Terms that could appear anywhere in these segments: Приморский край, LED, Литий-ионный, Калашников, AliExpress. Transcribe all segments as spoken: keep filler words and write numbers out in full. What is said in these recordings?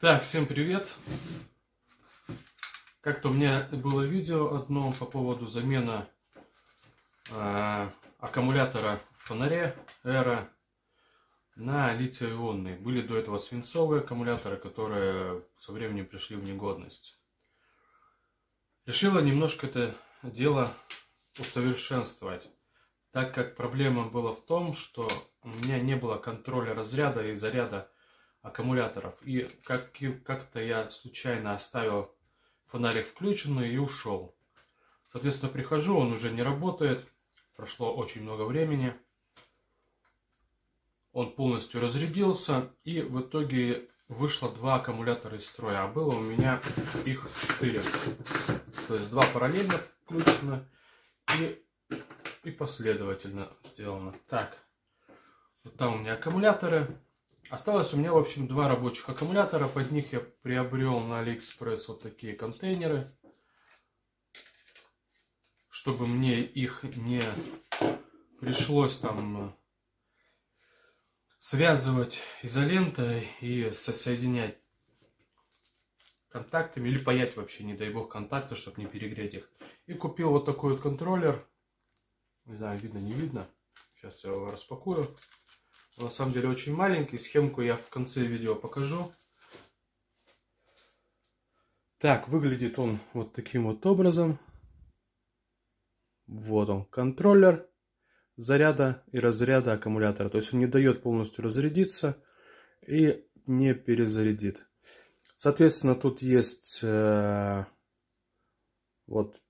Так, всем привет! Как-то у меня было видео одно по поводу замены э, аккумулятора в фонаре Эра на литий-ионный. Были до этого свинцовые аккумуляторы, которые со временем пришли в негодность. Решила немножко это дело усовершенствовать, так как проблема была в том, что у меня не было контроля разряда и заряда аккумуляторов, и как-то я случайно оставил фонарик включенный и ушел. Соответственно, прихожу, он уже не работает, прошло очень много времени, он полностью разрядился, и в итоге вышло два аккумулятора из строя, а было у меня их четыре, то есть два параллельно включено и, и последовательно сделано. Так, вот там у меня аккумуляторы. Осталось у меня, в общем, два рабочих аккумулятора. Под них я приобрел на AliExpress вот такие контейнеры, чтобы мне их не пришлось там связывать изолентой и соединять контактами, или паять вообще, не дай бог, контакты, чтобы не перегреть их. И купил вот такой вот контроллер. Не знаю, видно, не видно. Сейчас я его распакую. На самом деле очень маленький. Схемку я в конце видео покажу. Так, выглядит он вот таким вот образом. Вот он, контроллер заряда и разряда аккумулятора. То есть он не дает полностью разрядиться и не перезарядит. Соответственно, тут есть э, вот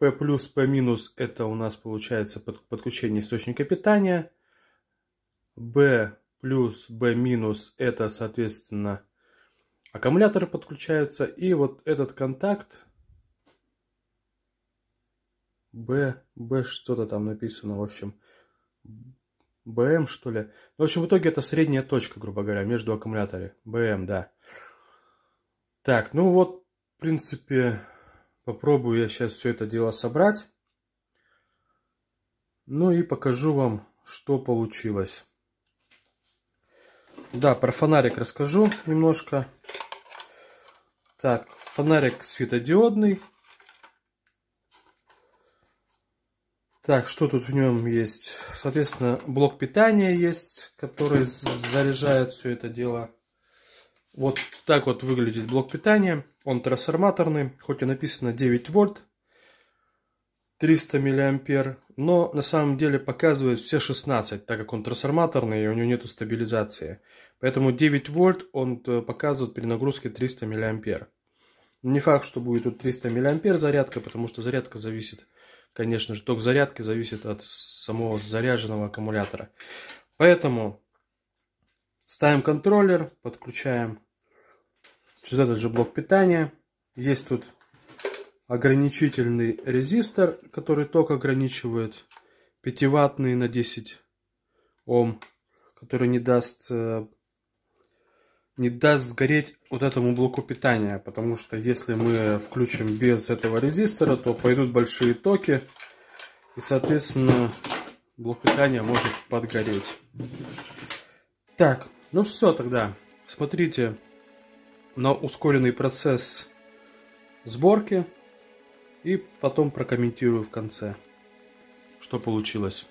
P плюс, P минус. Это у нас получается подключение источника питания. B плюс, B минус — это, соответственно, аккумуляторы подключаются. И вот этот контакт B, B что-то там написано, в общем, би эм что ли. В общем, в итоге это средняя точка, грубо говоря, между аккумуляторами. би эм, да. Так, ну вот, в принципе, попробую я сейчас все это дело собрать. Ну и покажу вам, что получилось. Да, про фонарик расскажу немножко. Так, фонарик светодиодный. Так, что тут в нем есть? Соответственно, блок питания есть, который заряжает все это дело. Вот так вот выглядит блок питания. Он трансформаторный, хоть и написано девять вольт, триста миллиампер, но на самом деле показывает все шестнадцать, так как он трансформаторный и у него нету стабилизации. Поэтому девять вольт он показывает при нагрузке триста миллиампер. Не факт, что будет тут триста миллиампер зарядка, потому что зарядка зависит, конечно же, ток зарядки зависит от самого заряженного аккумулятора. Поэтому ставим контроллер, подключаем через этот же блок питания. Есть тут ограничительный резистор, который ток ограничивает, пятиваттный на десять Ом, который не даст не даст сгореть вот этому блоку питания, потому что если мы включим без этого резистора, то пойдут большие токи, и, соответственно, блок питания может подгореть. Так, ну все тогда. Смотрите на ускоренный процесс сборки. И потом прокомментирую в конце, что получилось.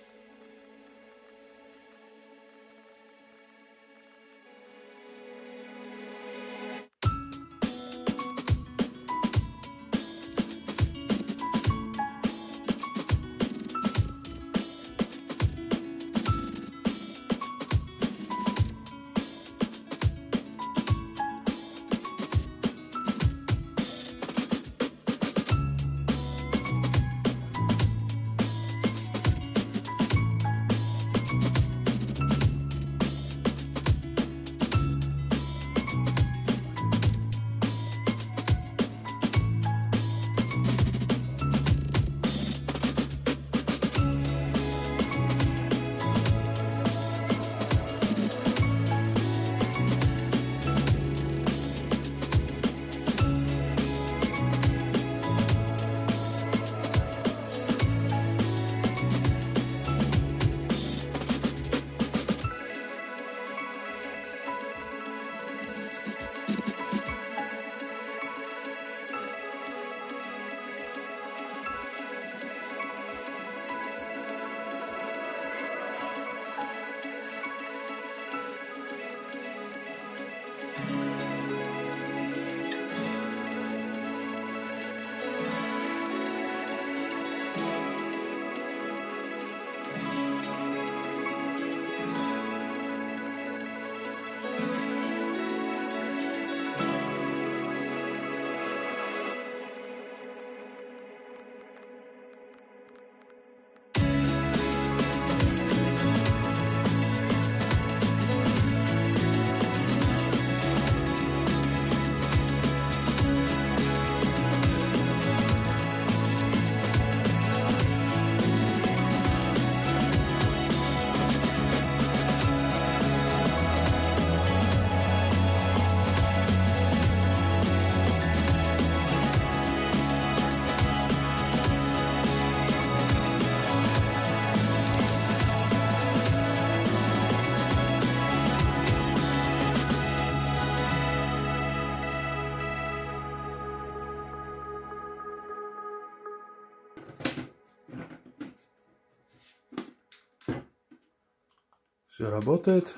Все работает.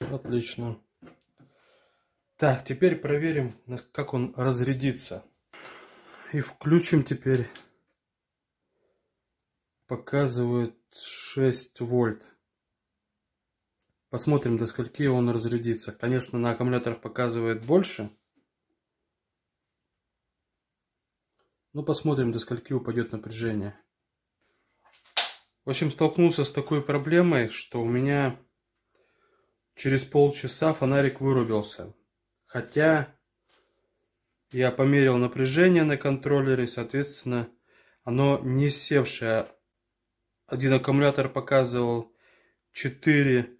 Отлично. Так, теперь проверим, как он разрядится. И включим теперь. Показывает шесть вольт. Посмотрим, до скольки он разрядится. Конечно, на аккумуляторах показывает больше. Но посмотрим, до скольки упадет напряжение. В общем, столкнулся с такой проблемой, что у меня через полчаса фонарик вырубился. Хотя я померил напряжение на контроллере, соответственно, оно не севшее. Один аккумулятор показывал четыре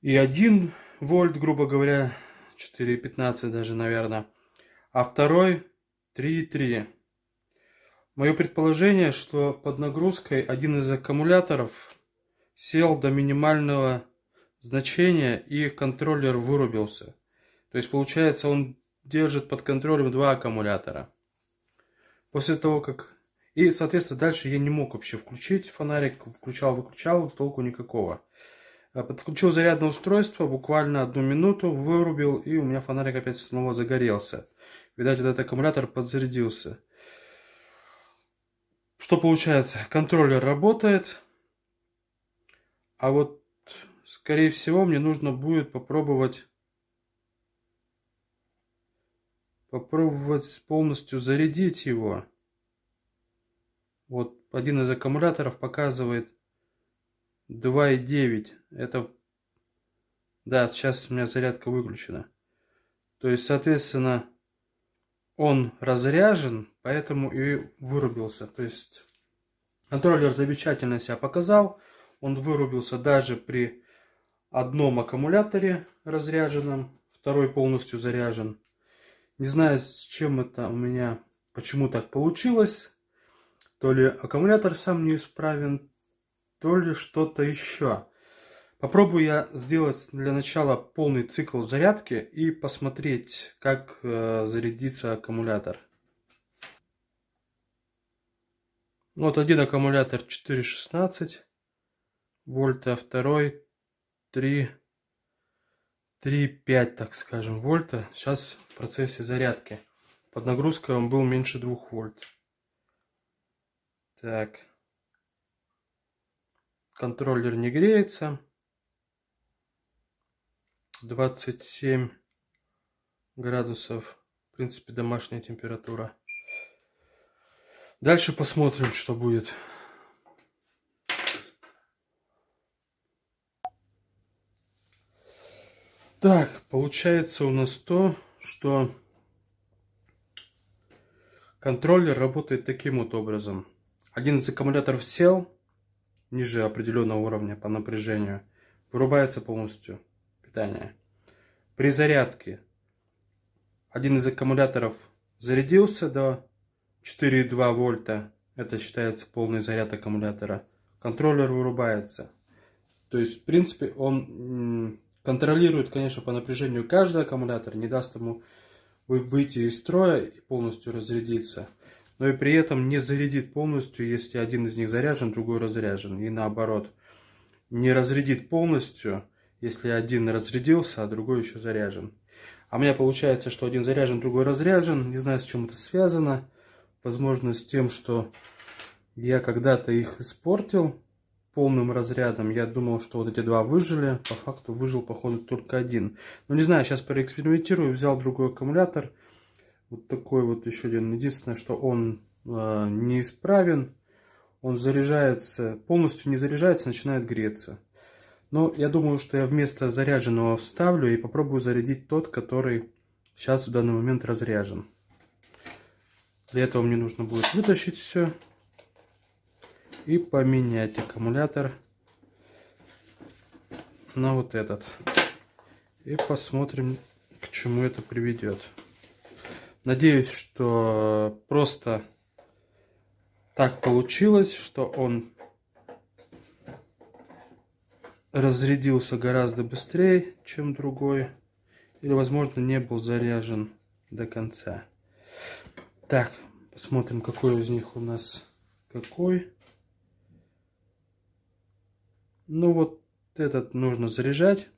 и один вольт, грубо говоря, четыре и пятнадцать даже, наверное, а второй три и три. Мое предположение, что под нагрузкой один из аккумуляторов сел до минимального значения и контроллер вырубился. То есть получается, он держит под контролем два аккумулятора. После того как... И соответственно дальше я не мог вообще включить фонарик, включал-выключал, толку никакого. Подключил зарядное устройство, буквально одну минуту, вырубил, и у меня фонарик опять снова загорелся. Видать, этот аккумулятор подзарядился. Что получается? Контроллер работает. А вот, скорее всего, мне нужно будет попробовать, попробовать полностью зарядить его. Вот один из аккумуляторов показывает два и девять. Это... Да, сейчас у меня зарядка выключена. То есть, соответственно, он разряжен, поэтому и вырубился. То есть, контроллер замечательно себя показал. Он вырубился даже при одном аккумуляторе разряженном. Второй полностью заряжен. Не знаю, с чем это у меня, почему так получилось. То ли аккумулятор сам неисправен, то ли что-то еще. Попробую я сделать для начала полный цикл зарядки и посмотреть, как э, зарядится аккумулятор. Вот один аккумулятор четыре и шестнадцать вольта, второй три и пять, так скажем, вольта. Сейчас в процессе зарядки. Под нагрузкой он был меньше двух вольт. Так. Контроллер не греется. двадцать семь градусов. В принципе, домашняя температура. Дальше посмотрим, что будет. Так, получается у нас то, что контроллер работает таким вот образом. Один из аккумуляторов сел ниже определенного уровня по напряжению. Вырубается полностью питание. При зарядке один из аккумуляторов зарядился до четыре и двух вольта. Это считается полный заряд аккумулятора. Контроллер вырубается. То есть, в принципе, он контролирует, конечно, по напряжению каждый аккумулятор. Не даст ему выйти из строя и полностью разрядиться. Но и при этом не зарядит полностью, если один из них заряжен, другой разряжен. И наоборот, не разрядит полностью, если один разрядился, а другой еще заряжен. А у меня получается, что один заряжен, другой разряжен. Не знаю, с чем это связано. Возможно, с тем, что я когда-то их испортил полным разрядом. Я думал, что вот эти два выжили. По факту выжил, походу, только один. Но не знаю, сейчас проэкспериментирую. Взял другой аккумулятор. Вот такой вот еще один. Единственное, что он э, неисправен. Он заряжается, полностью не заряжается, начинает греться. Но я думаю, что я вместо заряженного вставлю и попробую зарядить тот, который сейчас в данный момент разряжен. Для этого мне нужно будет вытащить все и поменять аккумулятор на вот этот. И посмотрим, к чему это приведет. Надеюсь, что просто так получилось, что он разрядился гораздо быстрее, чем другой. Или, возможно, не был заряжен до конца. Так, посмотрим, какой из них у нас какой. Ну вот этот нужно заряжать.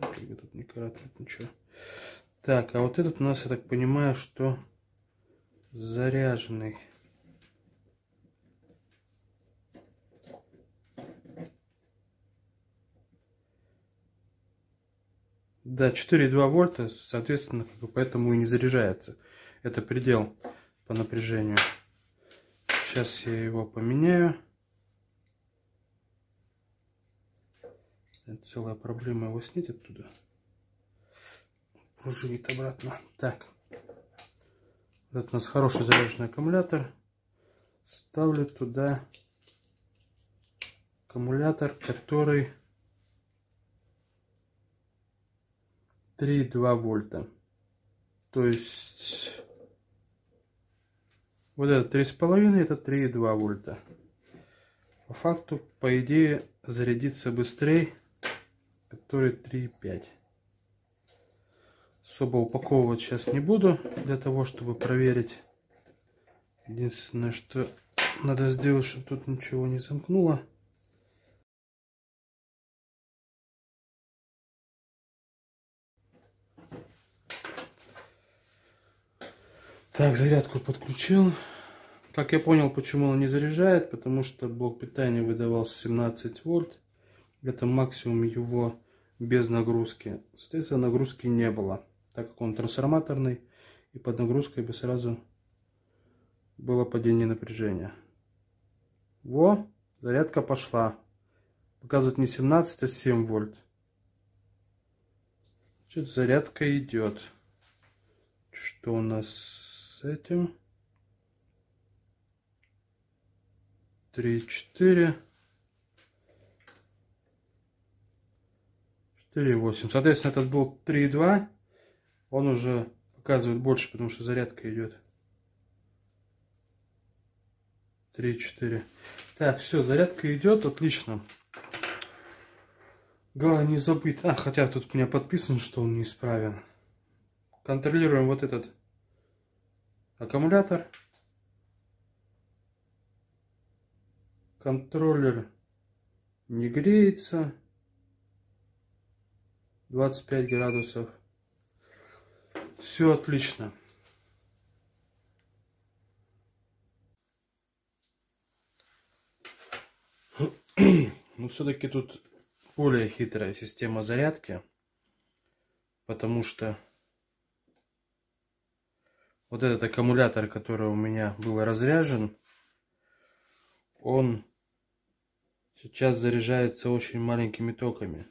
Тут не коротает ничего. Так, а вот этот у нас, я так понимаю, что заряженный. Да, четыре и две вольта, соответственно, поэтому и не заряжается. Это предел по напряжению. Сейчас я его поменяю. Это целая проблема его снять оттуда. Пружинит обратно. Так. Вот это у нас хороший заряженный аккумулятор. Ставлю туда аккумулятор, который три и две вольта. То есть вот это три и пять, это три и две вольта. По факту, по идее, зарядится быстрее, который три и пять. Особо упаковывать сейчас не буду, для того, чтобы проверить. Единственное, что надо сделать, чтобы тут ничего не замкнуло. Так, зарядку подключил. Как я понял, почему он не заряжает, потому что блок питания выдавал семнадцать вольт. Это максимум его без нагрузки. Соответственно, нагрузки не было, так как он трансформаторный. И под нагрузкой бы сразу было падение напряжения. Во, зарядка пошла. Показывает не семнадцать, а семь вольт. Значит, зарядка идет. Что у нас с этим? три, четыре, четыре, восемь. Соответственно, этот был три и две. Он уже показывает больше, потому что зарядка идет. три, четыре. Так, все, зарядка идет, отлично. Главное не забыть. А, хотя тут у меня подписано, что он неисправен. Контролируем вот этот аккумулятор, контроллер не греется, двадцать пять градусов, все отлично. Но все-таки тут более хитрая система зарядки, потому что вот этот аккумулятор, который у меня был разряжен, он сейчас заряжается очень маленькими токами.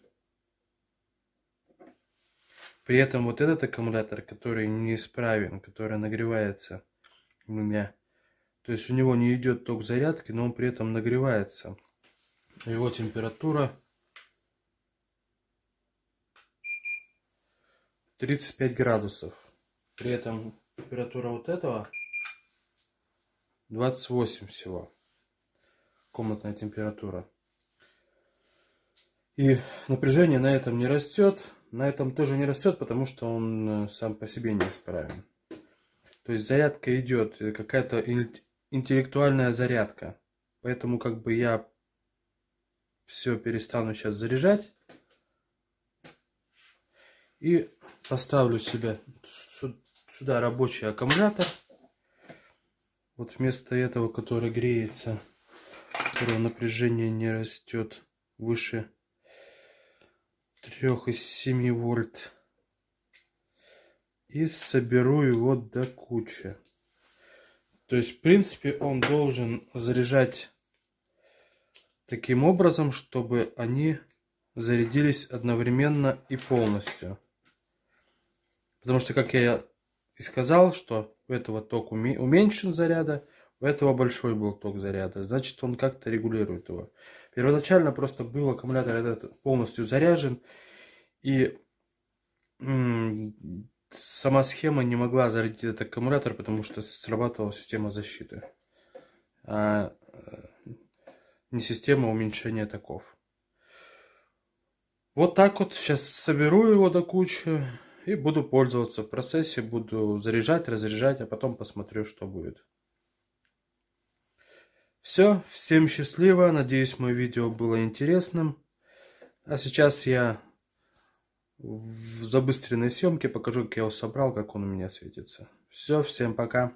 При этом вот этот аккумулятор, который неисправен, который нагревается у меня, то есть у него не идет ток зарядки, но он при этом нагревается. Его температура тридцать пять градусов. При этом температура вот этого двадцать восемь всего, комнатная температура, и напряжение на этом не растет, на этом тоже не растет, потому что он сам по себе неисправен. То есть зарядка идет, какая-то интеллектуальная зарядка, поэтому как бы я все перестану сейчас заряжать и поставлю себе сюда рабочий аккумулятор. Вот вместо этого, который греется, которого напряжение не растет выше трёх и семи вольт. И соберу его до кучи. То есть, в принципе, он должен заряжать таким образом, чтобы они зарядились одновременно и полностью. Потому что, как я и сказал, что у этого ток уменьшен заряда, у этого большой был ток заряда. Значит, он как-то регулирует его. Первоначально просто был аккумулятор этот полностью заряжен, и сама схема не могла зарядить этот аккумулятор, потому что срабатывала система защиты, а не система уменьшения токов. Вот так вот сейчас соберу его до кучи. И буду пользоваться в процессе, буду заряжать, разряжать, а потом посмотрю, что будет. Все, всем счастливо, надеюсь, мое видео было интересным. А сейчас я в забыстренной съемке покажу, как я его собрал, как он у меня светится. Все, всем пока.